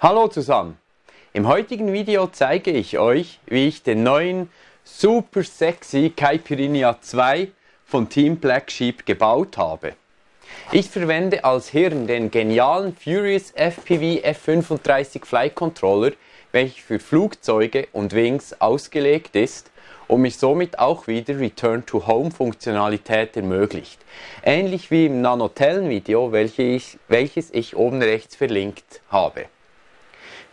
Hallo zusammen! Im heutigen Video zeige ich euch, wie ich den neuen Super sexy Caipirinha 2 von Team BlackSheep gebaut habe. Ich verwende als Hirn den genialen Furious FPV F35 Flight Controller, welcher für Flugzeuge und Wings ausgelegt ist und mir somit auch wieder Return-to-Home-Funktionalität ermöglicht. Ähnlich wie im Nanotellen-Video, welches ich oben rechts verlinkt habe.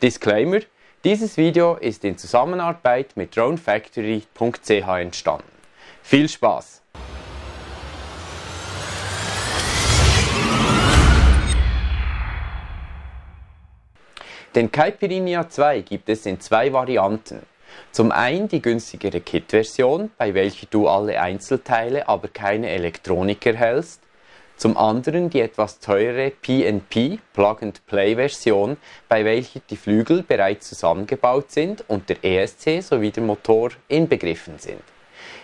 Disclaimer: Dieses Video ist in Zusammenarbeit mit dronefactory.ch entstanden. Viel Spaß! Den Caipirinha 2 gibt es in zwei Varianten. Zum einen die günstigere Kit-Version, bei welcher du alle Einzelteile, aber keine Elektronik erhältst. Zum anderen die etwas teurere P&P Plug-and-Play-Version, bei welcher die Flügel bereits zusammengebaut sind und der ESC sowie der Motor inbegriffen sind.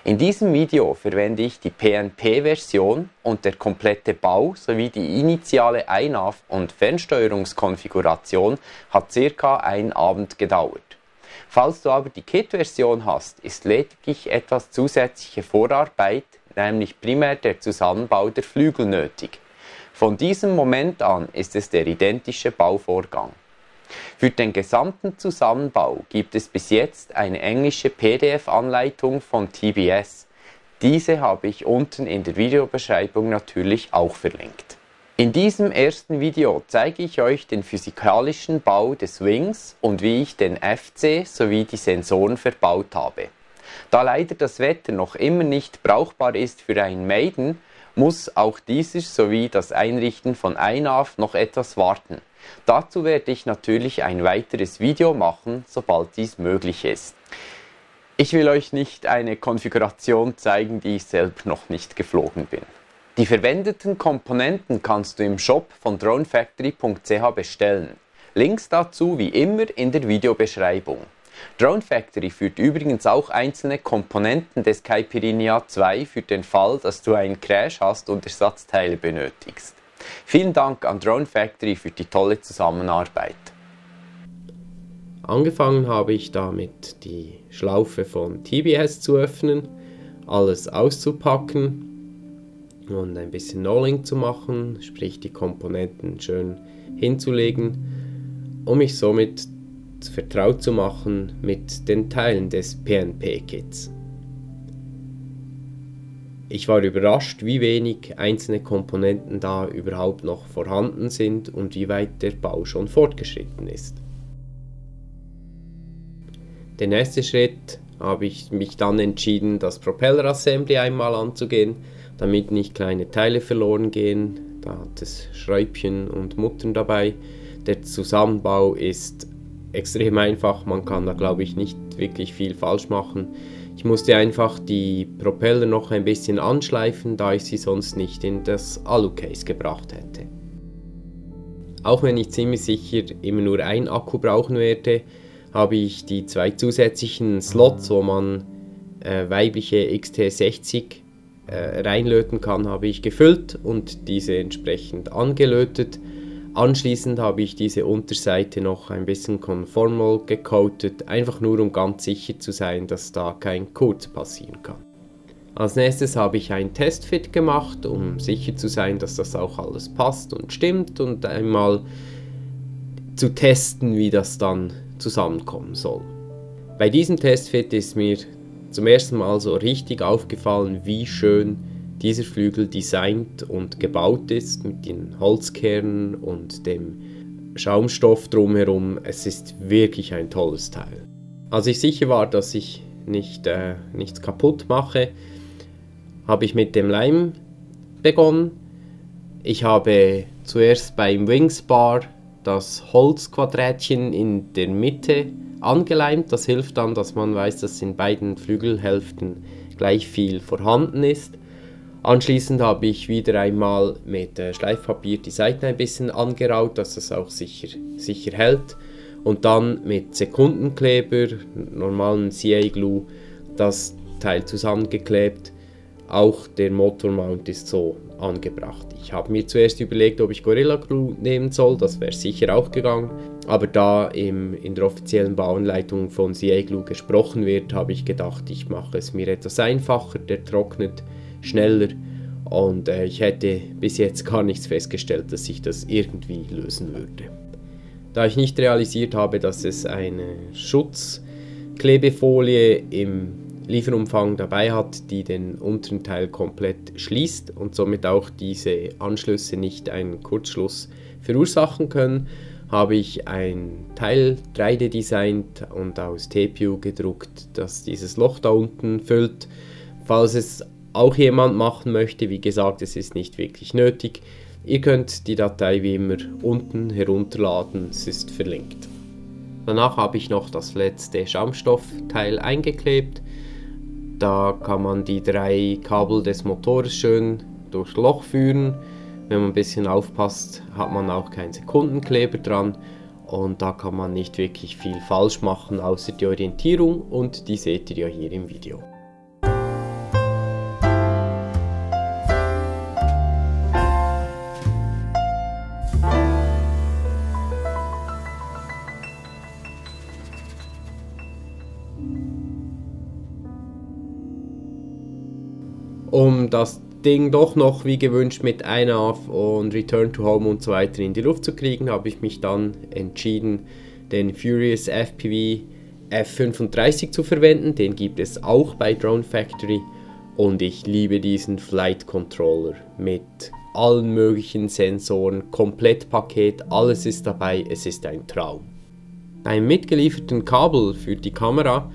In diesem Video verwende ich die P&P-Version und der komplette Bau sowie die initiale INAV- und Fernsteuerungskonfiguration hat circa einen Abend gedauert. Falls du aber die Kit-Version hast, ist lediglich etwas zusätzliche Vorarbeit, nämlich primär der Zusammenbau der Flügel nötig. Von diesem Moment an ist es der identische Bauvorgang. Für den gesamten Zusammenbau gibt es bis jetzt eine englische PDF-Anleitung von TBS. Diese habe ich unten in der Videobeschreibung natürlich auch verlinkt. In diesem ersten Video zeige ich euch den physikalischen Bau des Wings und wie ich den FC sowie die Sensoren verbaut habe. Da leider das Wetter noch immer nicht brauchbar ist für einen Maiden, muss auch dieses sowie das Einrichten von INAV noch etwas warten. Dazu werde ich natürlich ein weiteres Video machen, sobald dies möglich ist. Ich will euch nicht eine Konfiguration zeigen, die ich selbst noch nicht geflogen bin. Die verwendeten Komponenten kannst du im Shop von dronefactory.ch bestellen. Links dazu wie immer in der Videobeschreibung. Dronefactory führt übrigens auch einzelne Komponenten des Caipirinha 2 für den Fall, dass du einen Crash hast und Ersatzteile benötigst. Vielen Dank an Dronefactory für die tolle Zusammenarbeit. Angefangen habe ich damit, die Schlaufe von TBS zu öffnen, alles auszupacken und ein bisschen Nulling zu machen, sprich die Komponenten schön hinzulegen, um mich somit vertraut zu machen mit den Teilen des PNP-Kits. Ich war überrascht, wie wenig einzelne Komponenten da überhaupt noch vorhanden sind und wie weit der Bau schon fortgeschritten ist. Der nächste Schritt habe ich mich dann entschieden, das Propeller-Assembly einmal anzugehen, damit nicht kleine Teile verloren gehen. Da hat es Schräubchen und Muttern dabei. Der Zusammenbau ist extrem einfach, man kann da glaube ich nicht wirklich viel falsch machen. Ich musste einfach die Propeller noch ein bisschen anschleifen, da ich sie sonst nicht in das Alucase gebracht hätte. Auch wenn ich ziemlich sicher immer nur einen Akku brauchen werde, habe ich die zwei zusätzlichen Slots, wo man weibliche XT60 reinlöten kann, habe ich gefüllt und diese entsprechend angelötet. Anschließend habe ich diese Unterseite noch ein bisschen conformal gecoatet, einfach nur um ganz sicher zu sein, dass da kein Kurz passieren kann. Als nächstes habe ich einen Testfit gemacht, um sicher zu sein, dass das auch alles passt und stimmt und einmal zu testen, wie das dann zusammenkommen soll. Bei diesem Testfit ist mir zum ersten Mal so richtig aufgefallen, wie schön dieser Flügel designt und gebaut ist, mit den Holzkernen und dem Schaumstoff drumherum. Es ist wirklich ein tolles Teil. Als ich sicher war, dass ich nichts kaputt mache, habe ich mit dem Leim begonnen. Ich habe zuerst beim Wingspar das Holzquadratchen in der Mitte angeleimt. Das hilft dann, dass man weiß, dass in beiden Flügelhälften gleich viel vorhanden ist. Anschließend habe ich wieder einmal mit Schleifpapier die Seiten ein bisschen angeraut, dass das auch sicher hält. Und dann mit Sekundenkleber, normalem CA-Glue, das Teil zusammengeklebt. Auch der Motormount ist so angebracht. Ich habe mir zuerst überlegt, ob ich Gorilla Glue nehmen soll, das wäre sicher auch gegangen. aber da in der offiziellen Bauanleitung von Sieglu gesprochen wird, habe ich gedacht, ich mache es mir etwas einfacher, der trocknet schneller und ich hätte bis jetzt gar nichts festgestellt, dass ich das irgendwie lösen würde. Da ich nicht realisiert habe, dass es eine Schutzklebefolie im Lieferumfang dabei hat, die den unteren Teil komplett schließt und somit auch diese Anschlüsse nicht einen Kurzschluss verursachen können, habe ich ein Teil 3D designt und aus TPU gedruckt, das dieses Loch da unten füllt. Falls es auch jemand machen möchte, wie gesagt, es ist nicht wirklich nötig. Ihr könnt die Datei wie immer unten herunterladen, es ist verlinkt. Danach habe ich noch das letzte Schaumstoffteil eingeklebt. Da kann man die drei Kabel des Motors schön durchs Loch führen. Wenn man ein bisschen aufpasst, hat man auch keinen Sekundenkleber dran und da kann man nicht wirklich viel falsch machen, außer die Orientierung, und die seht ihr ja hier im Video. Um das Ding doch noch wie gewünscht mit INAV und Return to Home und so weiter in die Luft zu kriegen, habe ich mich dann entschieden, den Furious FPV F35 zu verwenden. Den gibt es auch bei dronefactory und ich liebe diesen Flight Controller mit allen möglichen Sensoren, Komplettpaket, alles ist dabei, es ist ein Traum. Beim mitgelieferten Kabel für die Kamera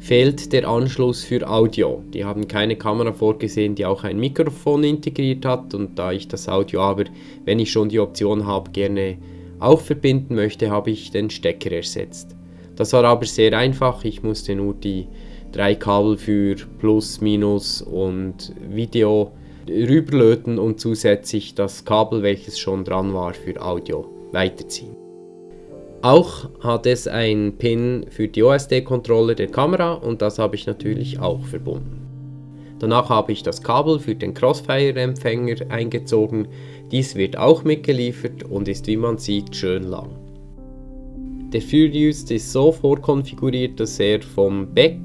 fehlt der Anschluss für Audio. Die haben keine Kamera vorgesehen, die auch ein Mikrofon integriert hat, und da ich das Audio aber, wenn ich schon die Option habe, gerne auch verbinden möchte, habe ich den Stecker ersetzt. Das war aber sehr einfach, ich musste nur die drei Kabel für Plus, Minus und Video rüberlöten und zusätzlich das Kabel, welches schon dran war, für Audio weiterziehen. Auch hat es einen Pin für die OSD-Controller der Kamera und das habe ich natürlich auch verbunden. Danach habe ich das Kabel für den Crossfire-Empfänger eingezogen. Dies wird auch mitgeliefert und ist, wie man sieht, schön lang. Der Furious ist so vorkonfiguriert, dass er vom Back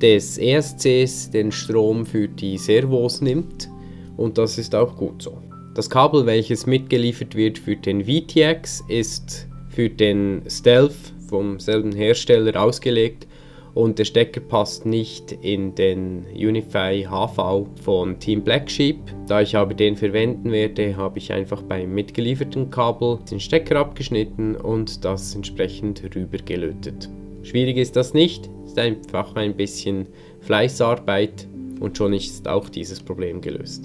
des ESCs den Strom für die Servos nimmt, und das ist auch gut so. Das Kabel, welches mitgeliefert wird für den VTX, ist für den Stealth vom selben Hersteller ausgelegt und der Stecker passt nicht in den Unify HV von Team BlackSheep. Da ich aber den verwenden werde, habe ich einfach beim mitgelieferten Kabel den Stecker abgeschnitten und das entsprechend rübergelötet. Schwierig ist das nicht, ist einfach ein bisschen Fleißarbeit und schon ist auch dieses Problem gelöst.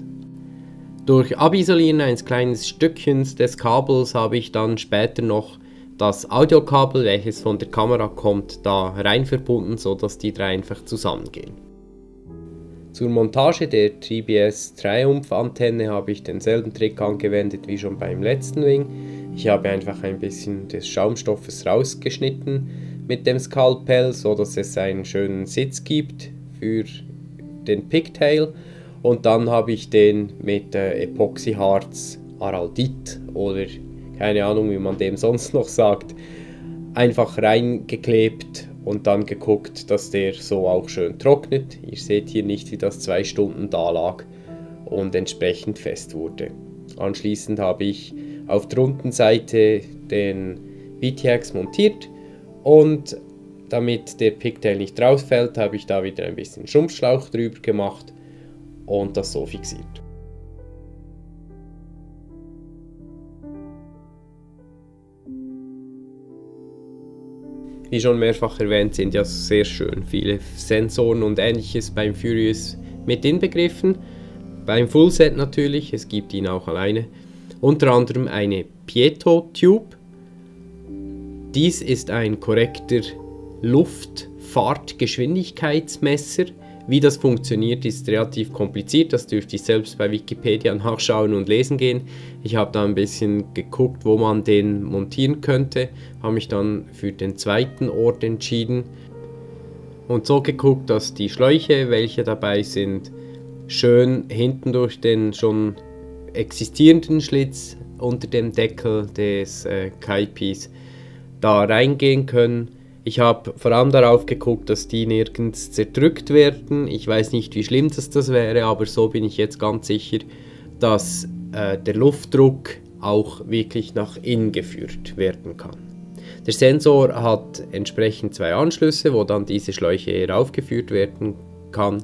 Durch Abisolieren eines kleinen Stückchens des Kabels habe ich dann später noch das Audiokabel, welches von der Kamera kommt, da rein verbunden, sodass die drei einfach zusammengehen. Zur Montage der TBS Triumph Antenne habe ich denselben Trick angewendet wie schon beim letzten Wing. Ich habe einfach ein bisschen des Schaumstoffes rausgeschnitten mit dem Skalpell, sodass es einen schönen Sitz gibt für den Pigtail, und dann habe ich den mit Epoxyharz Araldit oder keine Ahnung, wie man dem sonst noch sagt, einfach reingeklebt und dann geguckt, dass der so auch schön trocknet. Ihr seht hier nicht, wie das 2 Stunden da lag und entsprechend fest wurde. Anschließend habe ich auf der runden Seite den VTX montiert und damit der Pigtail nicht rausfällt, habe ich da wieder ein bisschen Schrumpfschlauch drüber gemacht und das so fixiert. Wie schon mehrfach erwähnt, sind ja sehr schön viele Sensoren und Ähnliches beim Furious mit inbegriffen. Beim Fullset natürlich, es gibt ihn auch alleine. Unter anderem eine Pitotube. Dies ist ein korrekter Luftfahrtgeschwindigkeitsmesser. Wie das funktioniert, ist relativ kompliziert, das dürft ihr selbst bei Wikipedia nachschauen und lesen gehen. Ich habe da ein bisschen geguckt, wo man den montieren könnte, habe mich dann für den zweiten Ort entschieden und so geguckt, dass die Schläuche, welche dabei sind, schön hinten durch den schon existierenden Schlitz unter dem Deckel des Caipis da reingehen können. Ich habe vor allem darauf geguckt, dass die nirgends zerdrückt werden. Ich weiß nicht, wie schlimm das wäre, aber so bin ich jetzt ganz sicher, dass der Luftdruck auch wirklich nach innen geführt werden kann. Der Sensor hat entsprechend zwei Anschlüsse, wo dann diese Schläuche heraufgeführt werden kann.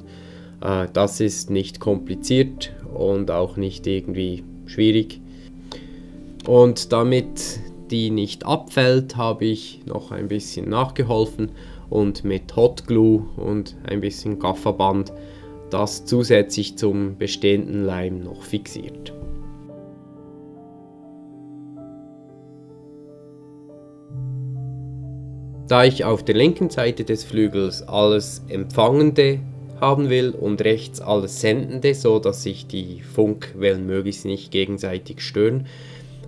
Das ist nicht kompliziert und auch nicht irgendwie schwierig. Und damit die nicht abfällt, habe ich noch ein bisschen nachgeholfen und mit Hot Glue und ein bisschen Gafferband das zusätzlich zum bestehenden Leim noch fixiert. Da ich auf der linken Seite des Flügels alles Empfangende haben will und rechts alles Sendende, so dass sich die Funkwellen möglichst nicht gegenseitig stören,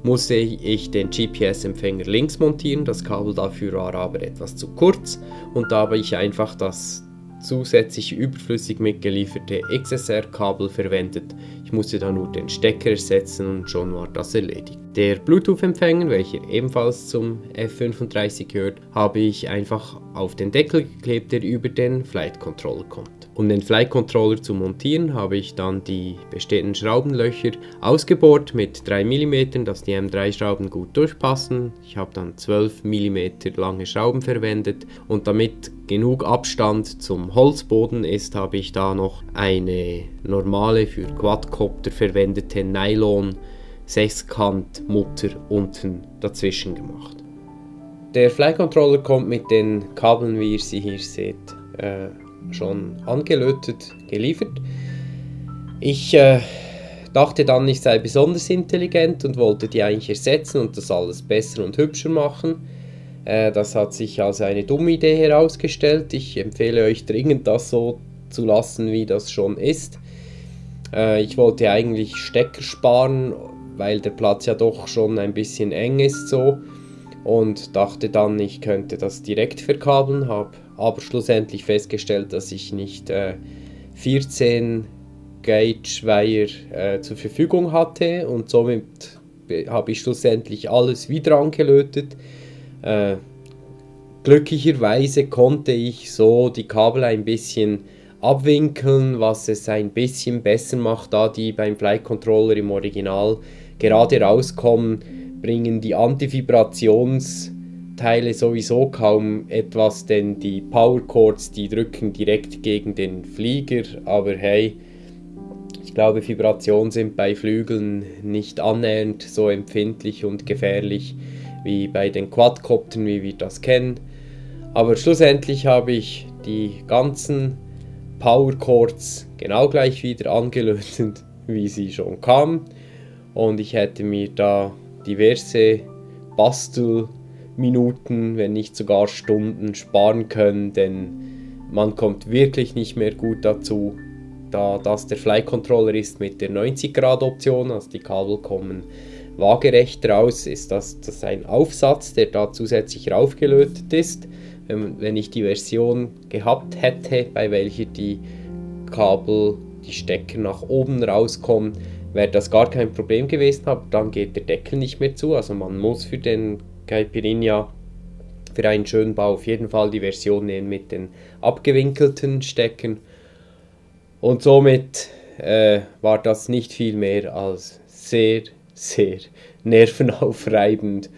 musste ich den GPS-Empfänger links montieren. Das Kabel dafür war aber etwas zu kurz und da habe ich einfach das zusätzlich überflüssig mitgelieferte XSR-Kabel verwendet. Ich musste da nur den Stecker ersetzen und schon war das erledigt. Der Bluetooth-Empfänger, welcher ebenfalls zum F35 gehört, habe ich einfach auf den Deckel geklebt, der über den Flight Controller kommt. Um den Flight Controller zu montieren, habe ich dann die bestehenden Schraubenlöcher ausgebohrt mit 3 mm, dass die M3-Schrauben gut durchpassen. Ich habe dann 12 mm lange Schrauben verwendet und damit genug Abstand zum Holzboden ist, habe ich da noch eine normale für Quadcopter verwendete Nylon Sechskant-Mutter unten dazwischen gemacht. Der Flight Controller kommt mit den Kabeln, wie ihr sie hier seht, schon angelötet geliefert. Ich dachte dann, ich sei besonders intelligent und wollte die eigentlich ersetzen und das alles besser und hübscher machen. Das hat sich als eine dumme Idee herausgestellt. Ich empfehle euch dringend, das so zu lassen, wie das schon ist. Ich wollte eigentlich Stecker sparen, weil der Platz ja doch schon ein bisschen eng ist so. Und dachte dann, ich könnte das direkt verkabeln, habe aber schlussendlich festgestellt, dass ich nicht 14 Gauge Wire zur Verfügung hatte. Und somit habe ich schlussendlich alles wieder angelötet. Glücklicherweise konnte ich so die Kabel ein bisschen abwinkeln, was es ein bisschen besser macht, da die beim Flight Controller im Original gerade rauskommen, bringen die Antivibrationsteile sowieso kaum etwas, denn die Power Cords, die drücken direkt gegen den Flieger, aber hey, ich glaube, Vibrationen sind bei Flügeln nicht annähernd so empfindlich und gefährlich wie bei den Quadcoptern, wie wir das kennen. Aber schlussendlich habe ich die ganzen Power Cords genau gleich wieder angelötet, wie sie schon kamen. Und ich hätte mir da diverse Bastelminuten, wenn nicht sogar Stunden sparen können, denn man kommt wirklich nicht mehr gut dazu, da das der Flight Controller ist mit der 90 Grad Option, also die Kabel kommen waagerecht raus, ist das ein Aufsatz, der da zusätzlich raufgelötet ist. Wenn ich die Version gehabt hätte, bei welcher die Kabel, die Stecker nach oben rauskommen, wäre das gar kein Problem gewesen, aber dann geht der Deckel nicht mehr zu. Also man muss für den Caipirinha, für einen schönen Bau, auf jeden Fall die Version nehmen mit den abgewinkelten Stecken. Und somit war das nicht viel mehr als sehr, sehr nervenaufreibend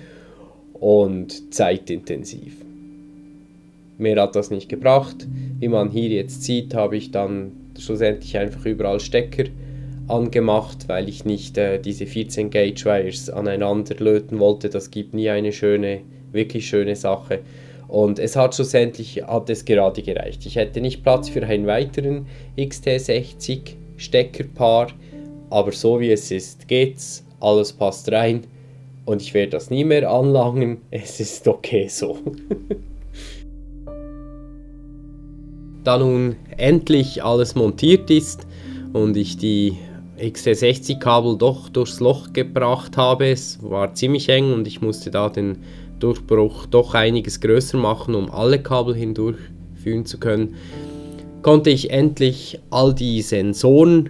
und zeitintensiv. Mehr hat das nicht gebracht. Wie man hier jetzt sieht, habe ich dann schlussendlich einfach überall Stecker angemacht, weil ich nicht diese 14 Gauge Wires aneinander löten wollte. Das gibt nie eine schöne, wirklich schöne Sache. Und es hat schlussendlich, hat es gerade gereicht. Ich hätte nicht Platz für einen weiteren XT60 Steckerpaar, aber so wie es ist, geht's. Alles passt rein und ich werde das nie mehr anlangen. Es ist okay so. Da nun endlich alles montiert ist und ich die XT60-Kabel doch durchs Loch gebracht habe, es war ziemlich eng und ich musste da den Durchbruch doch einiges größer machen, um alle Kabel hindurchführen zu können, konnte ich endlich all die Sensoren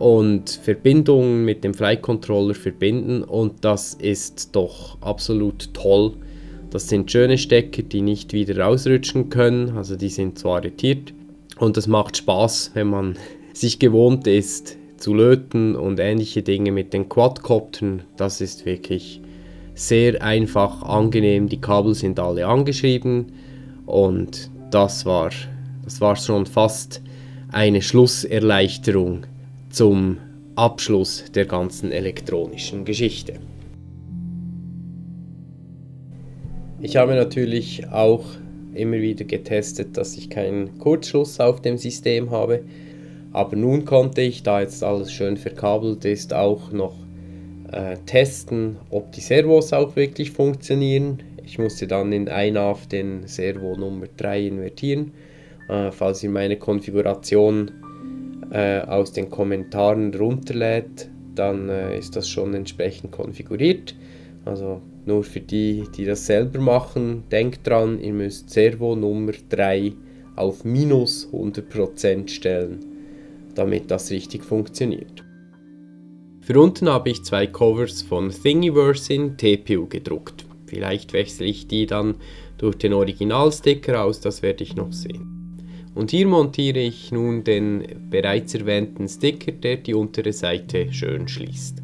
und Verbindungen mit dem Flight Controller verbinden und das ist doch absolut toll. Das sind schöne Stecker, die nicht wieder rausrutschen können, also die sind zwar arretiert, und das macht Spaß, wenn man sich gewohnt ist zu löten und ähnliche Dinge mit den Quadcoptern. Das ist wirklich sehr einfach, angenehm, die Kabel sind alle angeschrieben und das war schon fast eine Schlusserleichterung zum Abschluss der ganzen elektronischen Geschichte. Ich habe natürlich auch immer wieder getestet, dass ich keinen Kurzschluss auf dem System habe, aber nun konnte ich, da jetzt alles schön verkabelt ist, auch noch testen, ob die Servos auch wirklich funktionieren. Ich musste dann in INAV den Servo Nummer 3 invertieren. Falls ihr meine Konfiguration aus den Kommentaren runterlädt, dann ist das schon entsprechend konfiguriert. Also nur für die, die das selber machen, denkt dran, ihr müsst Servo Nummer 3 auf minus 100% stellen, damit das richtig funktioniert. Für unten habe ich 2 Covers von Thingiverse in TPU gedruckt. Vielleicht wechsle ich die dann durch den Originalsticker aus, das werde ich noch sehen. Und hier montiere ich nun den bereits erwähnten Sticker, der die untere Seite schön schließt.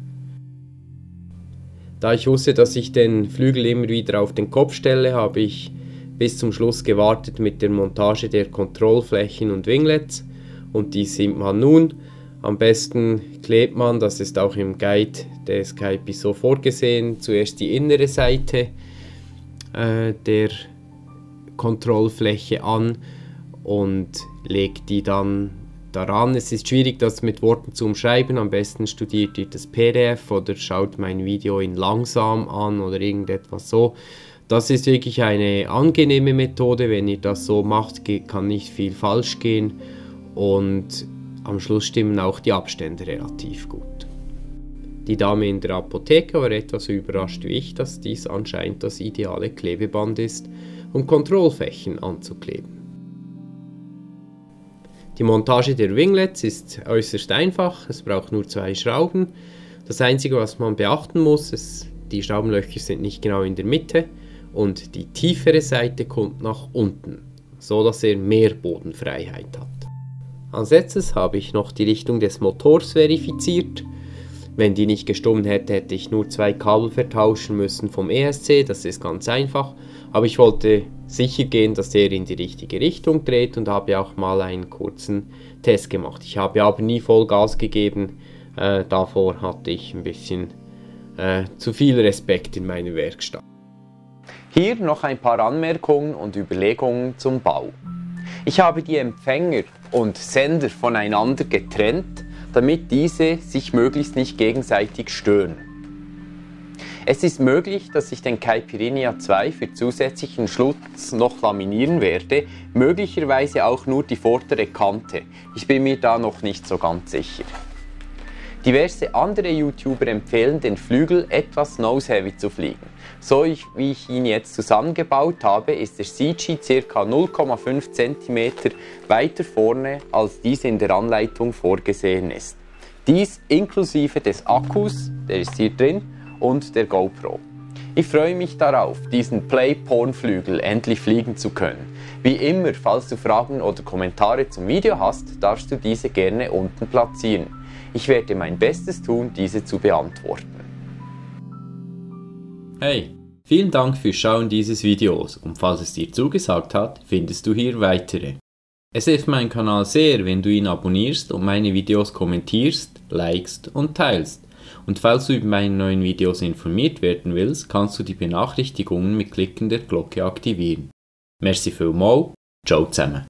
Da ich wusste, dass ich den Flügel immer wieder auf den Kopf stelle, habe ich bis zum Schluss gewartet mit der Montage der Kontrollflächen und Winglets. Und die sieht man nun. Am besten klebt man, das ist auch im Guide der Skype so vorgesehen, zuerst die innere Seite der Kontrollfläche an und legt die dann daran. Es ist schwierig, das mit Worten zu umschreiben, am besten studiert ihr das PDF oder schaut mein Video in langsam an oder irgendetwas so. Das ist wirklich eine angenehme Methode, wenn ihr das so macht, kann nicht viel falsch gehen und am Schluss stimmen auch die Abstände relativ gut. Die Dame in der Apotheke war etwas überrascht wie ich, dass dies anscheinend das ideale Klebeband ist, um Kontrollflächen anzukleben. Die Montage der Winglets ist äußerst einfach, es braucht nur 2 Schrauben. Das einzige, was man beachten muss, ist, die Schraubenlöcher sind nicht genau in der Mitte und die tiefere Seite kommt nach unten, so dass er mehr Bodenfreiheit hat. Als letztes habe ich noch die Richtung des Motors verifiziert. Wenn die nicht gestummt hätte, hätte ich nur 2 Kabel vertauschen müssen vom ESC, das ist ganz einfach. Aber ich wollte sicher gehen, dass er in die richtige Richtung dreht und habe auch mal einen kurzen Test gemacht. Ich habe aber nie Vollgas gegeben, davor hatte ich ein bisschen zu viel Respekt in meiner Werkstatt. Hier noch ein paar Anmerkungen und Überlegungen zum Bau. Ich habe die Empfänger und Sender voneinander getrennt, damit diese sich möglichst nicht gegenseitig stören. Es ist möglich, dass ich den Caipirinha 2 für zusätzlichen Schutz noch laminieren werde, möglicherweise auch nur die vordere Kante. Ich bin mir da noch nicht so ganz sicher. Diverse andere YouTuber empfehlen, den Flügel etwas nose-heavy zu fliegen. So wie ich ihn jetzt zusammengebaut habe, ist der CG ca. 0,5 cm weiter vorne, als dies in der Anleitung vorgesehen ist. Dies inklusive des Akkus, der ist hier drin, und der GoPro. Ich freue mich darauf, diesen Play-Porn-Flügel endlich fliegen zu können. Wie immer, falls du Fragen oder Kommentare zum Video hast, darfst du diese gerne unten platzieren. Ich werde mein Bestes tun, diese zu beantworten. Hey, vielen Dank fürs Schauen dieses Videos und falls es dir zugesagt hat, findest du hier weitere. Es hilft meinem Kanal sehr, wenn du ihn abonnierst und meine Videos kommentierst, likest und teilst. Und falls du über meine neuen Videos informiert werden willst, kannst du die Benachrichtigungen mit Klicken der Glocke aktivieren. Merci vielmals, ciao zusammen.